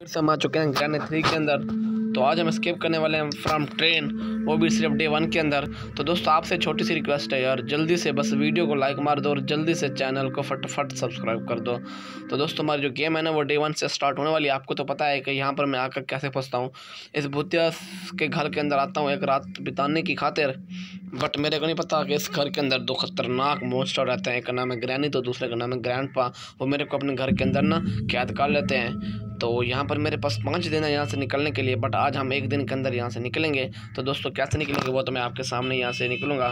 फिर से हम आ चुके हैं गाने 3 के अंदर। तो आज हम स्केप करने वाले हैं फ्रॉम ट्रेन, वो भी सिर्फ डे 1 के अंदर। तो दोस्तों आपसे छोटी सी रिक्वेस्ट है यार, जल्दी से बस वीडियो को लाइक मार दो और जल्दी से चैनल को फटाफट सब्सक्राइब कर दो। तो दोस्तों हमारी जो गेम है ना वो डे 1 से स्टार्ट होने वाली है। आपको तो पता है कि यहाँ पर मैं आकर कैसे फंसता हूँ, इस भूतिया के घर के अंदर आता हूँ एक रात बिताने की खातिर। बट मेरे को नहीं पता कि इस घर के अंदर 2 खतरनाक मॉन्स्टर रहते हैं, एक का नाम है ग्रैनी तो दूसरे का नाम है ग्रैंडपा। वो मेरे को अपने घर के अंदर ना कैद कर लेते हैं। तो यहाँ पर मेरे पास 5 दिन है यहाँ से निकलने के लिए, बट आज हम एक दिन के अंदर यहाँ से निकलेंगे। तो दोस्तों कैसे निकलेंगे वो तो मैं आपके सामने यहाँ से निकलूँगा।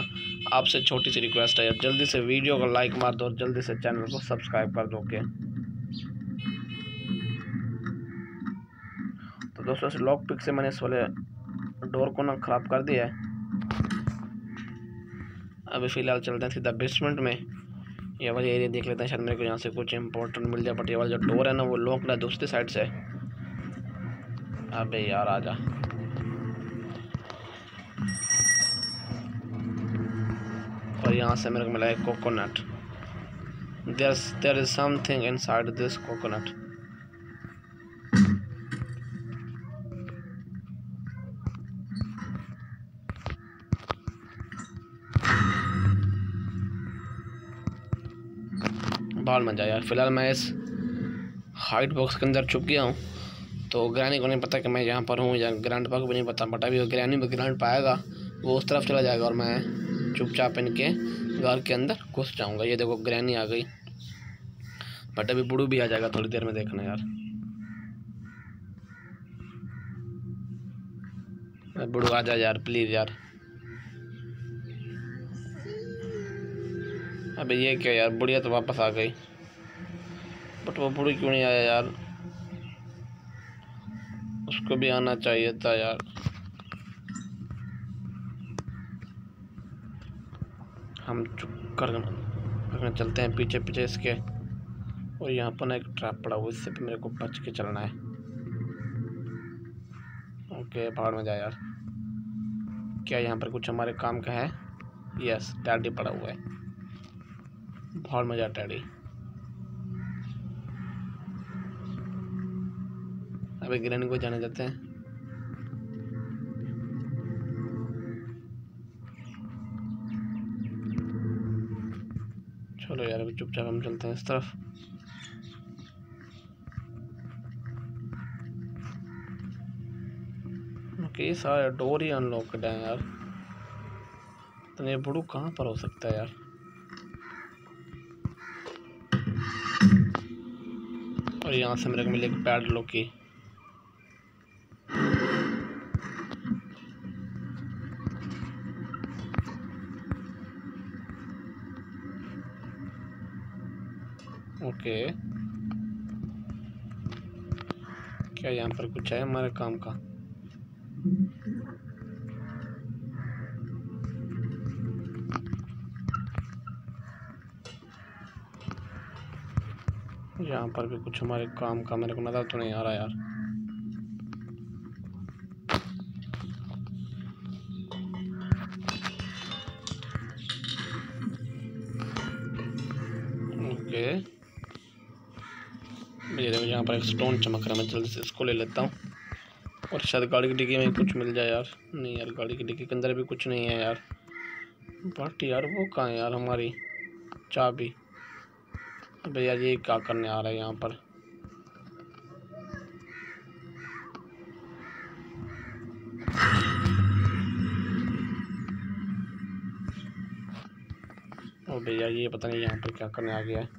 आपसे छोटी सी रिक्वेस्ट है यार, जल्दी से वीडियो को लाइक मार दो और जल्दी से चैनल को सब्सक्राइब कर दो। ओके तो दोस्तों इस लॉक पिक से मैंने इस वाले डोर को ना ख़राब कर दिया है। अभी फ़िलहाल चलते हैं सीधा बेसमेंट में, ये वाला एरिया देख लेते हैं, शायद मेरे को यहाँ से कुछ इंपॉर्टेंट मिल जाए। बट ये वाला जो डोर है ना वो लॉक है दूसरी साइड से। अबे यार आजा। और यहाँ से मेरे को मिला है coconut. There is something inside this coconut. बाल मत जाए यार। फिलहाल मैं इस हाइट बॉक्स के अंदर छुप गया हूँ। तो ग्रैनी को नहीं पता कि मैं यहाँ पर हूँ या ग्रैंडपा को भी नहीं पता। बट अभी ग्रैनी भी ग्रैंड पाएगा वो उस तरफ चला जाएगा और मैं चुपचाप इनके घर के अंदर घुस जाऊँगा। ये देखो ग्रैनी आ गई, बट अभी बूढ़ू भी आ जाएगा थोड़ी देर में, देखना यार। बूढ़ू आ जाए यार प्लीज़ यार। अबे ये क्या यार, बुढ़िया तो वापस आ गई, बट वो बूढ़ी क्यों नहीं आया यार, उसको भी आना चाहिए था यार। हम चुप कर चलते हैं पीछे पीछे इसके। और यहाँ पर ना एक ट्रैप पड़ा हुआ, इससे भी मेरे को बच के चलना है। ओके भाड़ में जाए यार। क्या यहाँ पर कुछ हमारे काम का है? यस, डैडी पड़ा हुआ है। बहुत मजा आता है। अबे ग्रैनी को जाने देते हैं। चलो यार अभी चुपचाप हम चलते हैं इस तरफ। ओके सारे डोर ही अनलॉकड है यार। तो ये बड़ू कहाँ पर हो सकता है यार? और यहाँ से मेरे को मिले एक पैडलॉक की। ओके क्या यहाँ पर कुछ है हमारे काम का? यहाँ पर भी कुछ हमारे काम का मेरे को नजर तो नहीं आ रहा यार। ओके ये देखो यहाँ पर एक स्टोन चमक रहा है, मैं जल्दी से इसको ले लेता हूँ। और शायद गाड़ी की डिग्गी में कुछ मिल जाए यार। नहीं यार गाड़ी की डिग्गी के अंदर भी कुछ नहीं है यार। बट यार वो कहाँ है यार हमारी चाबी? अबे यार ये क्या करने आ रहा है यहाँ पर? ओ भैया ये पता नहीं यहाँ पर क्या करने आ गया है।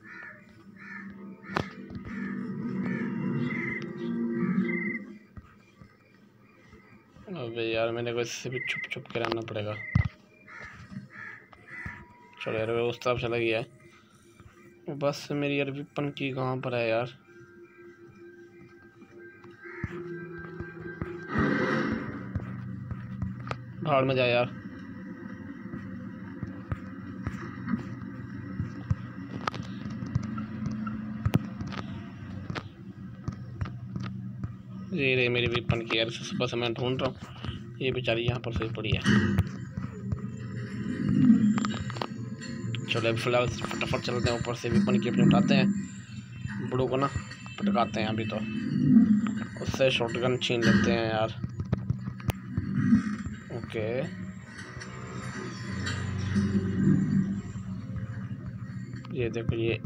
अबे यार मैंने को इससे भी छुप छुप के रहना पड़ेगा। चलो यार वो उस तरफ चला गया है। बस मेरी यार विपन की कहाँ पर है यार? भाड़ में जाए यार। ये रही मेरी विपन की यार, सुबह से मैं ढूंढ रहा हूँ, ये बेचारी यहाँ पर सही पड़ी है। चलो फिलहाल फटाफट चलते हैं ऊपर से, विपन की अपनी उठाते हैं, बड़ों को ना पटकाते हैं अभी। तो से शॉटगन छीन लेते हैं यार। ओके ये देखो ये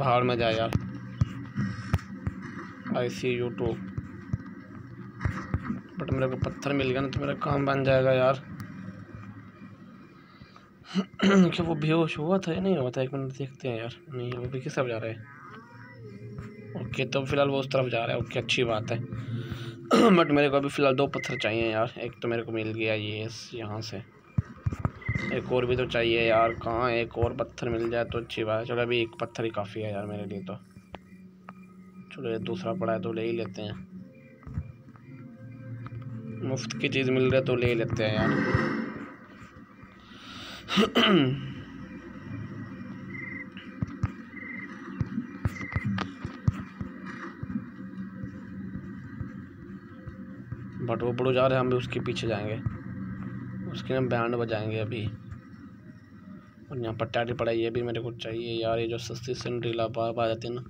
भाड़ में जाए यार। I see you too but मेरे को पत्थर मिल गया ना तो मेरा काम बन जाएगा यार। क्या वो बेहोश हुआ था या नहीं हुआ था? एक मिनट देखते हैं यार। नहीं वो भी किस तरफ जा रहा है? ओके तो फिलहाल वो उस तरफ जा रहा है। ओके अच्छी बात है। बट मेरे को अभी फ़िलहाल 2 पत्थर चाहिए यार। एक तो मेरे को मिल गया ये यहाँ से, एक और भी तो चाहिए यार। कहाँ एक और पत्थर मिल जाए तो अच्छी बात है। चलो अभी एक पत्थर ही काफ़ी है यार मेरे लिए तो। चलो ये दूसरा पड़ा है तो ले ही लेते हैं। मुफ्त की चीज़ मिल रही है तो ले ही लेते हैं यार। बट वो बड़ो जा रहे हैं, हम भी उसके पीछे जाएंगे, उसके हम बैंड बजाएंगे अभी। और यहाँ पर टाटी पड़ा, ये भी मेरे को चाहिए यार। ये जो सस्ती सिंड्रीला बाब आ जाती है ना,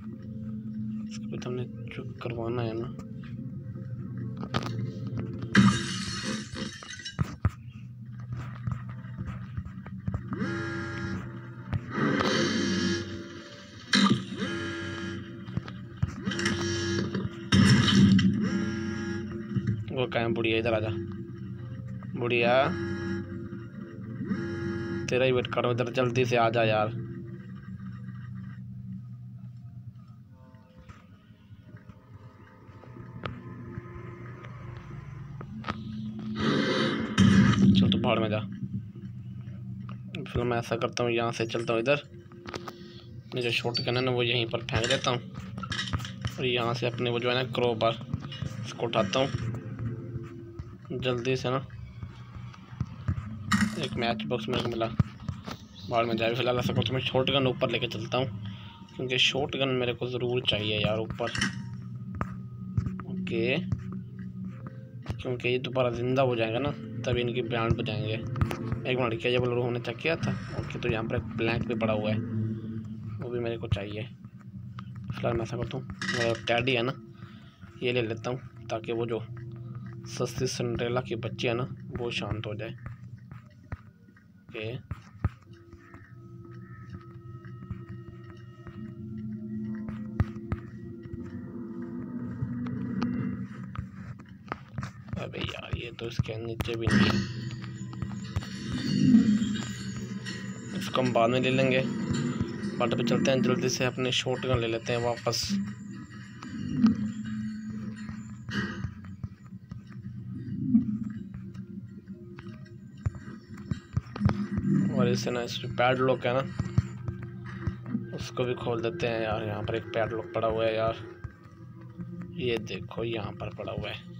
इसको भी तो हमने चुप करवाना है ना। वो कहाँ बुढ़िया, इधर आजा बुढ़िया, तेरा ही वेट करो। इधर जल्दी से आ जा यार। चल तो भाड़ में जा। फिर मैं ऐसा करता हूँ, यहाँ से चलता हूँ इधर, अपने जो शॉटगन है ना वो यहीं पर फेंक देता हूँ। और यहाँ से अपने वो जो है ना क्रोबार, इसको उठाता हूँ जल्दी से ना। एक मैच बॉक्स मेरे को मिला, बाहर में जाए। फिलहाल ऐसा करता हूँ मैं शॉटगन ऊपर लेके चलता हूँ, क्योंकि शॉटगन मेरे को ज़रूर चाहिए यार ऊपर। ओके क्योंकि ये दोबारा ज़िंदा हो जाएगा ना तभी इनकी ब्रांड बजाएंगे। एक मिनट, क्या ये बोल हमने चेक किया था? ओके तो यहाँ पर एक ब्लैंक भी पड़ा हुआ है, वो भी मेरे को चाहिए। फिलहाल मैं ऐसा करता हूँ मेरा टैडी है ना ये ले लेता हूँ, ताकि वो जो सस्ती सिंड्रेला की बच्ची है ना वो शांत हो जाए। ओके अबे यार ये तो इसके नीचे भी नहीं, इसको हम बाद में ले लेंगे। बट अभी चलते हैं जल्दी से, अपने शॉटगन ले लेते हैं वापस। और इससे ना इस पैड लॉक है ना उसको भी खोल देते हैं यार। यहाँ पर एक पैड लॉक पड़ा हुआ है यार, ये देखो यहाँ पर पड़ा हुआ है।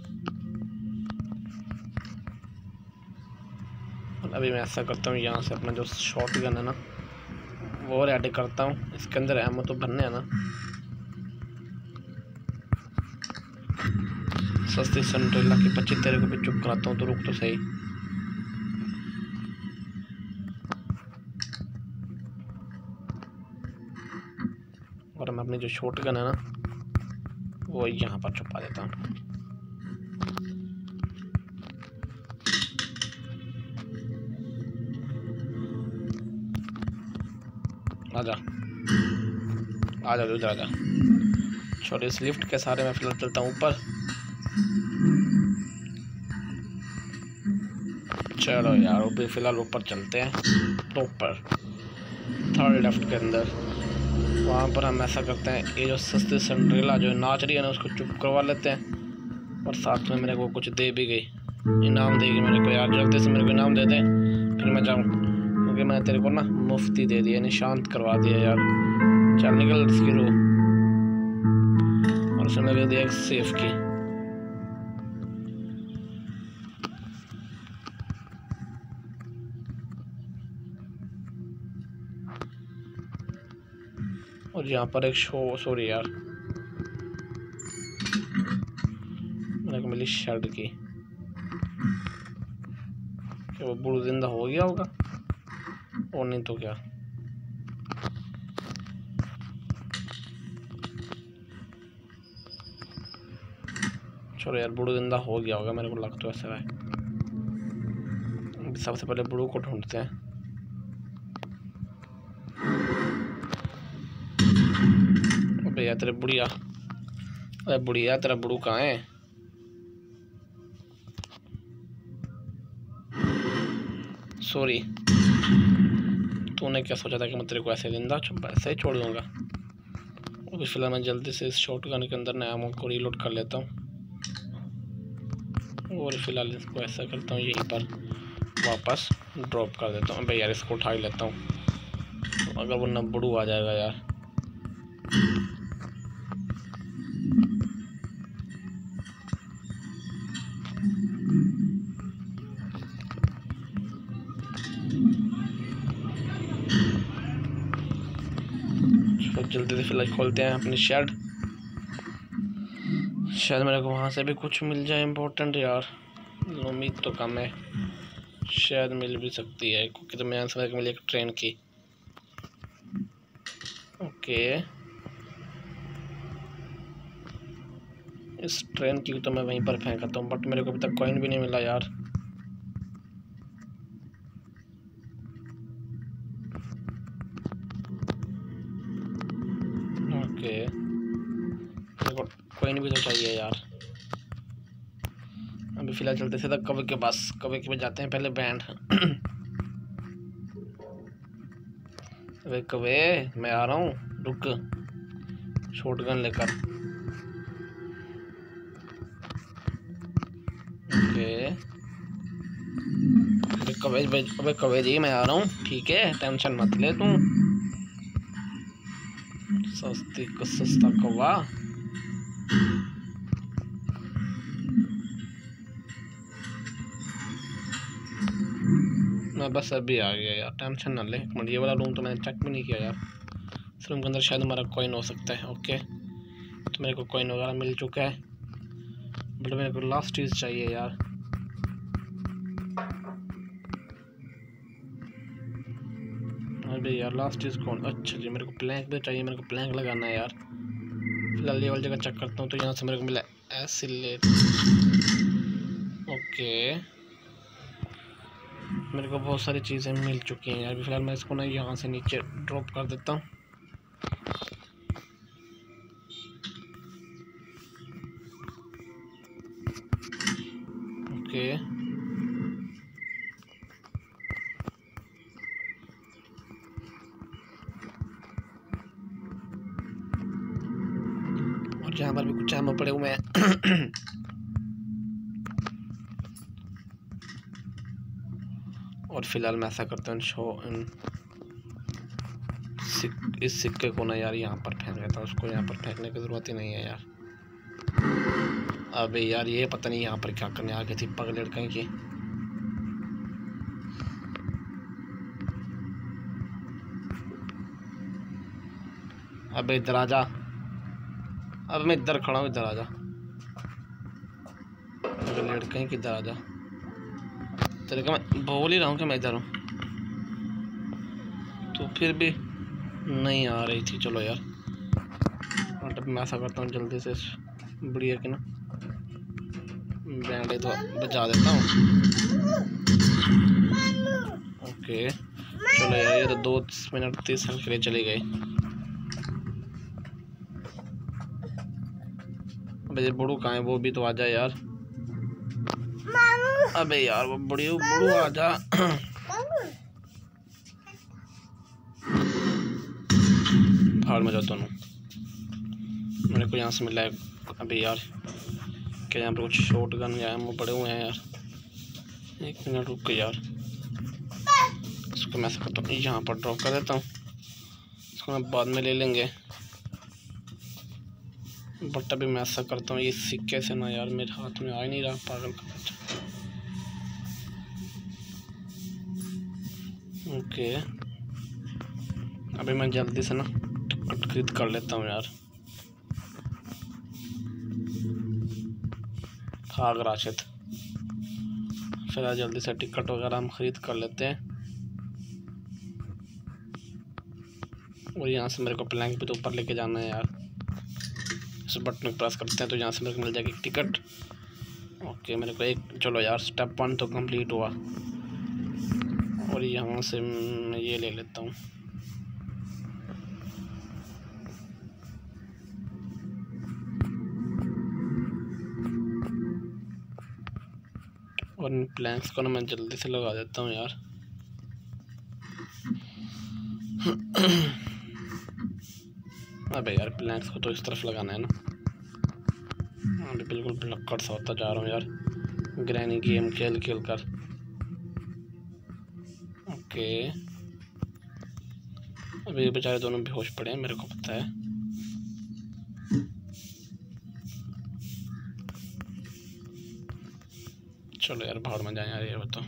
अभी मैं ऐसा करता हूँ यहाँ से अपना जो शॉटगन है ना वो रेडी करता हूँ। इसके अंदर एमो तो भरने है ना। सस्ती सिंड्रेला की बच्ची तेरे को भी चुप कराता हूँ, तो रुक तो सही। और मैं अपने जो शॉटगन है ना वो यहाँ पर छुपा देता हूँ। आजा आजा उधर आजा। छोटे इस लिफ्ट के सहारे मैं फिलहाल चलता हूँ ऊपर। चलो यार अभी फिलहाल ऊपर चलते हैं, तो ऊपर थर्ड लेफ्ट के अंदर वहाँ पर हम ऐसा करते हैं, ये जो सस्ती सिंड्रेला जो नाच रही है ना उसको चुप करवा लेते हैं। और साथ में मेरे को कुछ दे भी गई, इनाम देगी मेरे को यार। जल्दी से मेरे को इनाम दे दें फिर मैं जाऊँ, क्योंकि मैंने तेरे को ना मुफ्ती दे दिया, यानी शांत करवा दिया यार। चल निकल इसकी रो। और उसने लगा दिया एक सेफ की। और यहाँ पर एक शो, सॉरी यार टेक्रिशड की। क्या वो बुढ़ जिंदा हो गया होगा और नहीं तो क्या। चलो यार बुढ़ जिंदा हो गया होगा, मेरे को लगता तो ऐसा है। सबसे पहले बुढ़ू को ढूंढते हैं। अबे तेरे बुढ़िया, अरे बुढ़िया तेरा बुढ़ू कहाँ है? सॉरी, तूने क्या सोचा था कि मैं तेरे को ऐसे जिंदा ऐसे ही छोड़ दूँगा। अभी फिलहाल मैं जल्दी से इस शॉटगन के अंदर नया एमो को रीलोड कर लेता हूँ और फिलहाल इसको ऐसा करता हूँ, यहीं पर वापस ड्रॉप कर देता हूँ। भाई यार इसको उठा ही लेता हूँ, अगर वो न बुढ़ू आ जाएगा यार। जल्दी से फिलहाल खोलते हैं अपनी शेड, शायद मेरे को वहाँ से भी कुछ मिल जाए इम्पोर्टेंट। यार उम्मीद तो कम है, शायद मिल भी सकती है क्योंकि तो मैं आंसर मिली एक ट्रेन की। ओके, इस ट्रेन की तो मैं वहीं पर फेंकता हूँ, बट मेरे को अभी तक कॉइन भी नहीं मिला यार। कॉइन भी तो चाहिए यार। अभी फिलहाल चलते सीधा कवे के पास, कवे के पास जाते हैं पहले। बैंड अरे कवे मैं आ रहा हूँ, रुक। शॉटगन लेकर कवे, अबे कवे जी मैं आ रहा हूँ, ठीक है टेंशन मत ले तू। सस्ती को सस्ता कवा, मैं बस अभी आ गया यार, टेंशन ना ले। मतलब ये वाला रूम तो मैंने चेक भी नहीं किया यार, इस रूम के अंदर शायद हमारा कॉइन हो सकता है। ओके तो मेरे को कॉइन वगैरह मिल चुका है, बट मेरे को लास्ट चीज़ चाहिए यार। अरे यार लास्ट चीज़ कौन? अच्छा जी मेरे को प्लैंक भी चाहिए, मेरे को प्लैंक लगाना है यार। फिलहाल ये वाली जगह चेक करता हूँ, तो यहाँ से मेरे को मिला एसिलेट। ओके मेरे को बहुत सारी चीज़ें मिल चुकी हैं यार। अभी फिलहाल मैं इसको ना यहाँ से नीचे ड्रॉप कर देता हूँ। ओके यहाँ पर भी कुछ एमो पड़े हुए हैं। और फिलहाल मैं ऐसा करता हूँ, इस सिक्के को ना यार यहाँ पर फेंक देता हूँ। उसको यहाँ पर फेंकने की ज़रूरत ही नहीं है यार। अबे यार ये पता नहीं यहाँ पर क्या करने आ गई थी पगलेट कहीं की। अबे इधर आ जा, अब मैं इधर खड़ा हूँ, इधर आ जा। लड़के हैं कि इधर आ जा, तेरे को मैं बोल ही रहा हूँ कि मैं इधर हूँ, तो फिर भी नहीं आ रही थी। चलो यार मतलब मैं ऐसा करता हूँ जल्दी से बढ़िया कि ना बैंडे तो बजा देता हूँ। ओके चलो यार ये तो 2 मिनट 30 सेकंड के लिए चली गई। अबे बुढ़ू कहाँ है? वो भी तो आ जाए यार। अबे यार वो बुढ़ियो बुढ़ू आ जा। भाड़ में जाओ दोनों। मेरे को यहाँ से मिला है। अबे यार क्या यहाँ पर कुछ शॉटगन या एमो पड़े हुए हैं यार? 1 मिनट रुक यार, इसको मैं ऐसा करता हूँ यहाँ पर ड्रॉप कर देता हूँ, इसको मैं बाद में ले लेंगे। बट अभी मैं ऐसा करता हूँ ये सिक्के से ना यार मेरे हाथ में आ ही नहीं रहा, पागल का बच्चा। ओके अभी मैं जल्दी से ना टिकट खरीद कर लेता हूँ यार। खाग राशिद। फिलहाल जल्दी से टिकट वगैरह हम ख़रीद कर लेते हैं। और यहाँ से मेरे को प्लैंक भी तो ऊपर लेके जाना है यार। इस बटन को प्रेस करते हैं तो यहाँ से मेरे को मिल जाएगी टिकट। ओके मेरे को एक, चलो यार स्टेप 1 तो कंप्लीट हुआ। और यहाँ से मैं ये ले लेता हूँ। और इन प्लैंक्स को ना मैं जल्दी से लगा देता हूँ यार। अबे यार प्लैंक्स को तो इस तरफ लगाना है ना। अभी बिल्कुल भुलक्कड़ सा होता जा रहा हूँ यार ग्रैनी गेम खेल खेल कर। ओके अभी बेचारे दोनों बेहोश पड़े हैं, मेरे को पता है। चलो यार भाड़ में जाए यार, ये बताओ।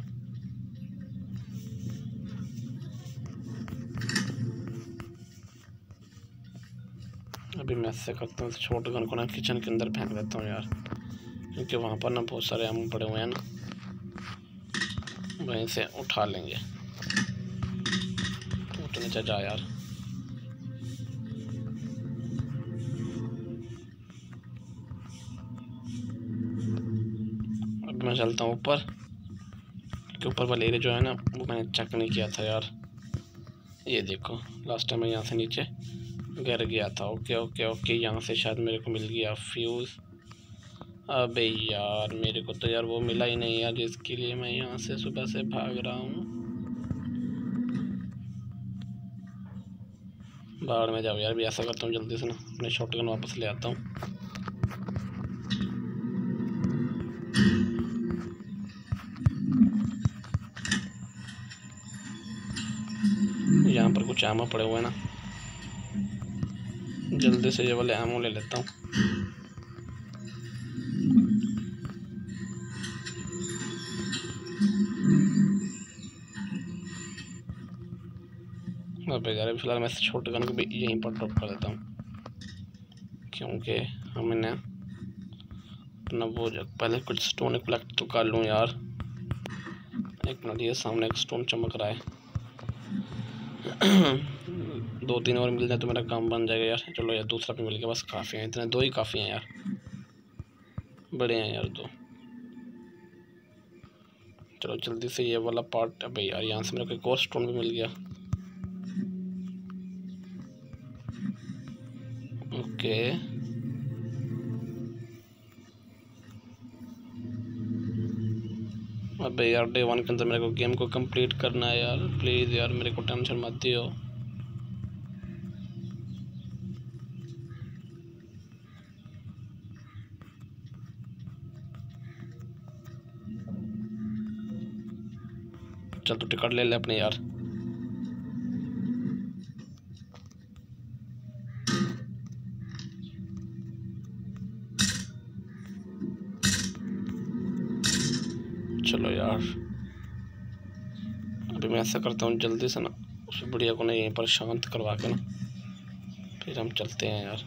अभी मैं ऐसे करता हूँ, शॉटगन को ना किचन के अंदर फेंक देता हूँ यार, क्योंकि वहाँ पर ना बहुत सारे आम पड़े हुए हैं ना, वहीं से उठा लेंगे। उठने से जा यार। मैं चलता हूँ ऊपर, क्योंकि ऊपर वाले एरिया जो है ना वो मैंने चेक नहीं किया था यार। ये देखो लास्ट टाइम मैं यहाँ से नीचे गिर गया था। ओके ओके ओके यहाँ से शायद मेरे को मिल गया फ्यूज़। अबे यार मेरे को तो यार वो मिला ही नहीं यार, जिसके लिए मैं यहाँ से सुबह से भाग रहा हूँ। बाहर में जाओ यार। भी ऐसा करता हूँ जल्दी से ना अपने शॉटगन वापस ले आता हूँ। यहाँ पर कुछ आमो पड़े हुए हैं ना, जल्दी से ये वाले आमो ले लेता हूँ। फिलहाल मैं शॉटगन को भी यहीं पर ड्रॉप कर देता हूँ, क्योंकि हमें ना अपना वो पहले कुछ स्टोन कलेक्ट तो कर लूँ यार। एक मिनट, ये सामने एक स्टोन चमक रहा है। 2-3 और मिल जाए तो मेरा काम बन जाएगा यार। चलो यार दूसरा भी मिल गया, बस काफ़ी है, इतने 2 ही काफ़ी हैं यार, बड़े हैं यार 2। चलो जल्दी से ये वाला पार्ट। अबे यार यहाँ से मेरे को एक और स्टोन भी मिल गया। ओके अबे यार डे 1 के अंदर मेरे को गेम को कंप्लीट करना है यार। प्लीज़ यार मेरे को टेंशन मत दियो। चल तो टिकट ले ले अपने यार। चलो यार अभी मैं ऐसा करता हूँ जल्दी से ना उस बुढ़िया को ना यहीं पर शांत करवा के ना फिर हम चलते हैं यार।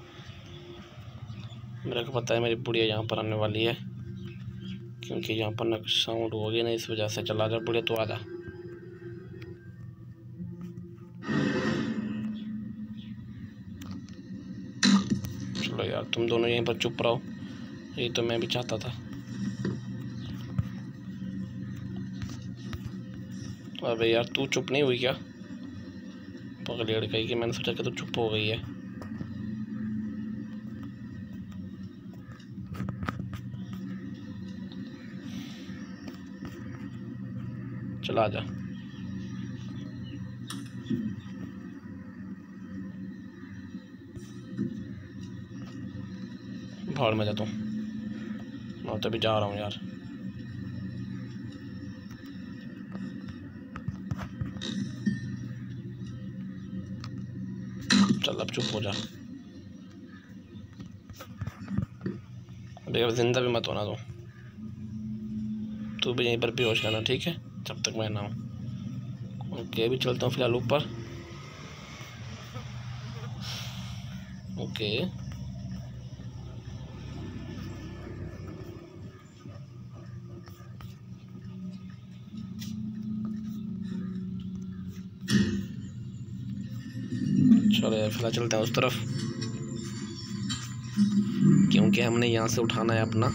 मेरे को पता है मेरी बुढ़िया यहाँ पर आने वाली है, क्योंकि यहाँ पर ना साउंड हो गया ना, इस वजह से। चला जा बुढ़िया तो आ जा। चलो यार तुम दोनों यहीं पर चुप रहो, यही तो मैं भी चाहता था। अबे यार तू चुप नहीं हुई क्या? पकड़ लेड़ गई कि मैंने सोचा कि तू चुप हो गई है। चला जा। भाड़ में जाता हूँ मैं, तो अभी जा रहा हूँ यार। चल अब चुप हो जा, बेकार जिंदा भी मत होना। तू भी यहीं पर बेहोश करना ठीक है, जब तक मैं ना हूँ। ओके अभी चलता हूँ फिलहाल ऊपर। ओके चलो फिलहाल चलता है उस तरफ, क्योंकि हमने यहाँ से उठाना है अपना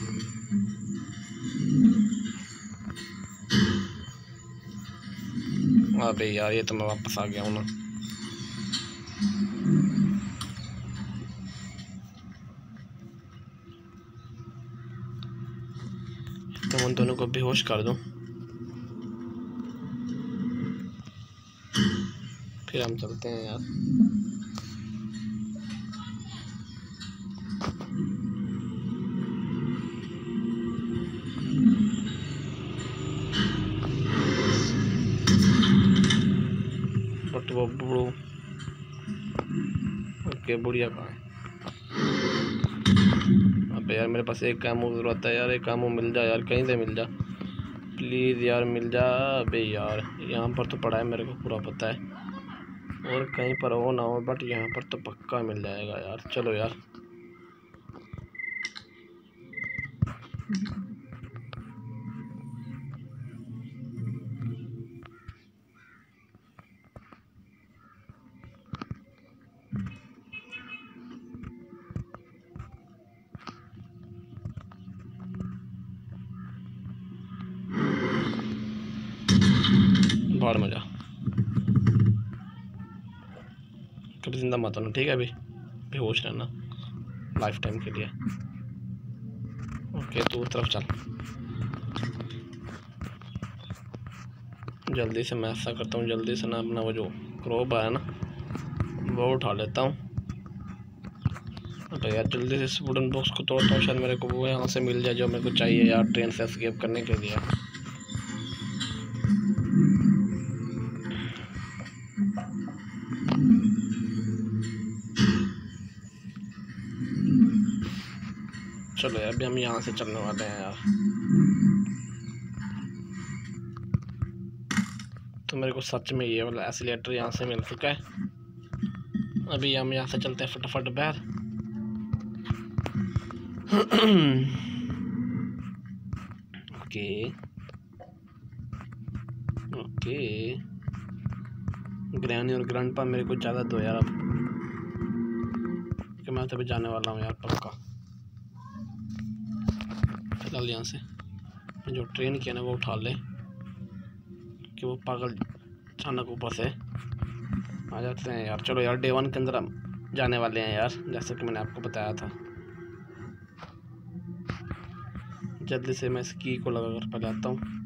अरे यार ये तो मैं वापस आ गया हूँ ना। तो उन दोनों को बेहोश कर दूँ फिर हम चलते हैं यार। वो बूढ़ो ओके बुढ़िया कहाँ है? अबे यार मेरे पास एक काम जरूरत है यार, एक काम मिल जा यार, कहीं से मिल जा प्लीज़ यार, मिल जा। अबे यार यहाँ पर तो पड़ा है, मेरे को पूरा पता है, और कहीं पर हो ना हो बट यहाँ पर तो पक्का मिल जाएगा यार। चलो यार बाहर मजा कभी जिंदा मत होना, ठीक है? अभी बेहोश रहना लाइफ टाइम के लिए। ओके तो उस तरफ चल जल्दी से। मैं ऐसा करता हूँ जल्दी से ना अपना वो जो क्रोप आया ना वो उठा लेता हूँ। अरे यार जल्दी से वुडन बॉक्स को तोड़ता हूँ, शायद मेरे को वो यहाँ से मिल जाए जो मेरे को चाहिए यार ट्रेन से एस्केप करने के लिए। चलो यार अभी हम यहाँ से चलने वाले हैं यार। तो मेरे को सच में ये वाला एक्सीलेटर यहाँ से मिल चुका है। अभी हम यहाँ से चलते हैं फटाफट बाहर। ओके ओके ग्रैनी और ग्रैंडपा मेरे को ज़्यादा दो यार अब, कि मैं तभी जाने वाला हूँ यार पक्का। फिलहाल यहाँ से जो ट्रेन की है ना वो उठा ले कि वो पागल अचानक ऊपर से आ जाते हैं यार। चलो यार डे वन के अंदर हम जाने वाले हैं यार, जैसे कि मैंने आपको बताया था। जल्दी से मैं इस की को लगा कर पहलाता हूँ।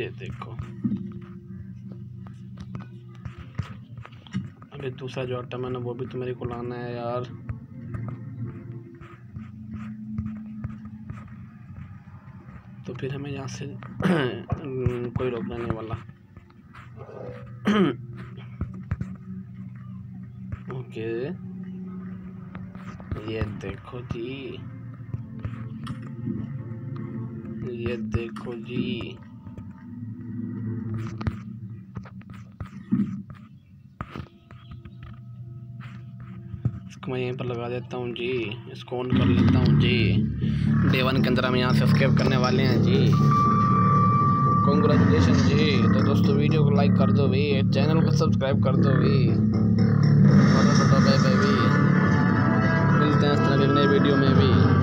ये देखो अभी दूसरा जो आटा मैंने वो भी तो मेरे को लाना है यार। तो फिर हमें यहाँ से कोई रोकना नहीं वाला। ओके ये देखो जी, ये देखो जी, मैं यहीं पर लगा देता हूँ जी, इसको ऑन कर लेता हूँ जी। डे वन के अंदर हम यहाँ से एस्केप करने वाले हैं जी। कॉन्ग्रेचुलेशन जी। तो दोस्तों वीडियो को लाइक कर दो भी, चैनल को सब्सक्राइब कर दो भी, मिलते हैं इस तरह के नए वीडियो में भी।